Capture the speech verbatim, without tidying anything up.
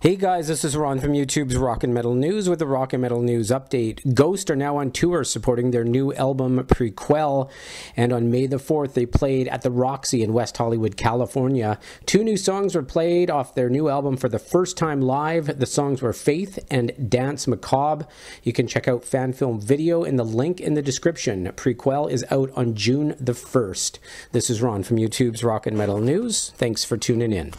Hey guys, this is Ron from YouTube's Rock and Metal News with the Rock and Metal News update. Ghost are now on tour supporting their new album Prequelle, and on May the fourth they played at the Roxy in West Hollywood, California. Two new songs were played off their new album for the first time live. The songs were Faith and Dance Macabre. You can check out fan film video in the link in the description. Prequelle is out on June the first. This is Ron from YouTube's Rock and Metal News. Thanks for tuning in.